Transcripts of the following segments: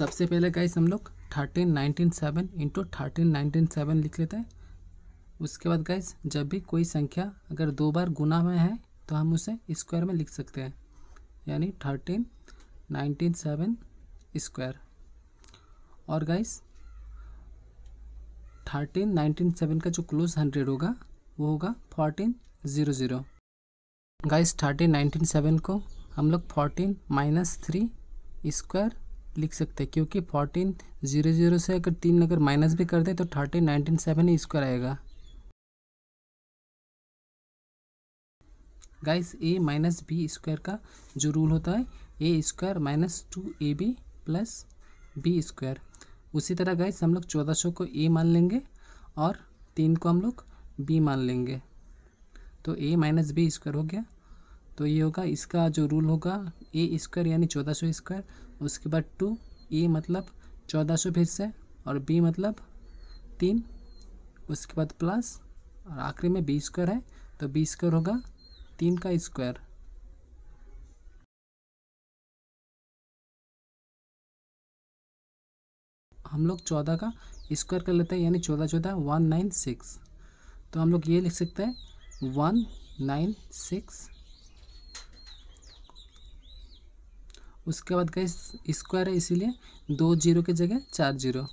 सबसे पहले गाइस हम लोग 13 19 7 इंटू 13 19 7 लिख लेते हैं। उसके बाद गाइस जब भी कोई संख्या अगर दो बार गुना में है तो हम उसे स्क्वायर में लिख सकते हैं, यानी 13 19 7 स्क्वायर। और गाइस 13 19 7 का जो क्लोज 100 होगा वो होगा 14 00। गाइस 13 19 7 को हम लोग 14 - 3 स्क्वायर लिख सकते हैं, क्योंकि 14 00 से अगर 3 अगर माइनस भी कर दें तो 13 19 7 ही स्क्वायर आएगा। गाइस a - b स्क्वायर का जो रूल होता है a² - 2ab + b²। उसी तरह गाइस हम लोग 1400 को a मान लेंगे और 3 को हम लोग b मान लेंगे, तो a - b स्क्वायर हो गया। तो ये होगा इसका जो रूल होगा a² यानी 1400 स्क्वायर, उसके बाद 2 a मतलब 1400 फिर से और b मतलब 3, उसके बाद प्लस और आखिरी में b² है तो b² होगा 3 का स्क्वायर। हम लोग 14 का स्क्वायर कर लेते हैं, यानी 14 14 196। तो हम लोग ये लिख सकते हैं 196। उसके बाद गैस स्क्वायर है इसीलिए 2 0 की जगह 4 0।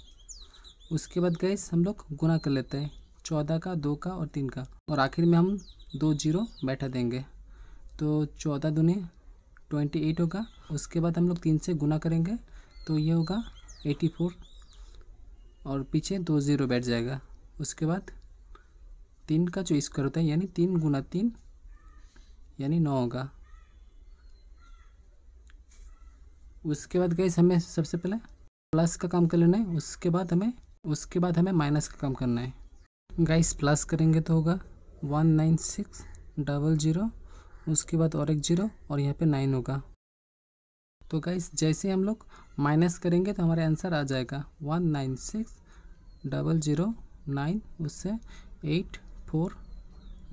उसके बाद गैस हम लोग गुना कर लेते हैं 14 का, 2 का और 3 का, और आखिर में हम 2 0 बैठा देंगे। तो 14 दूने 28 होगा। उसके बाद हम लोग 3 से गुना करेंगे तो ये होगा 84 और पीछे 2 0 बैठ जाएगा। उसके बाद 3 का जो स्क्वायर होता है यानी 3 × 3 यानी 9 होगा। उसके बाद गाइस हमें सबसे पहले प्लस का काम कर लेना है, उसके बाद हमें माइनस का काम करना है। गाइस प्लस करेंगे तो होगा 196 00, उसके बाद और एक 0 और यहाँ पे 9 होगा। तो गाइस जैसे हम लोग माइनस करेंगे तो हमारा आंसर आ जाएगा 196 00 9, उससे 84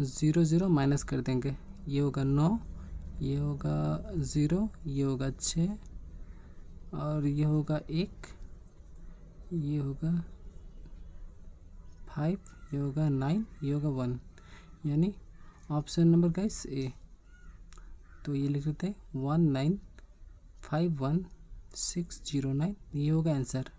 00 माइनस कर देंगे, ये होगा 9, ये होगा 0, ये होगा 6 और ये होगा 1, ये होगा 5, ये होगा 9, ये होगा 1, यानी ऑप्शन नंबर गाइस ए। तो ये लिख लेते हैं 1951609, ये होगा आंसर।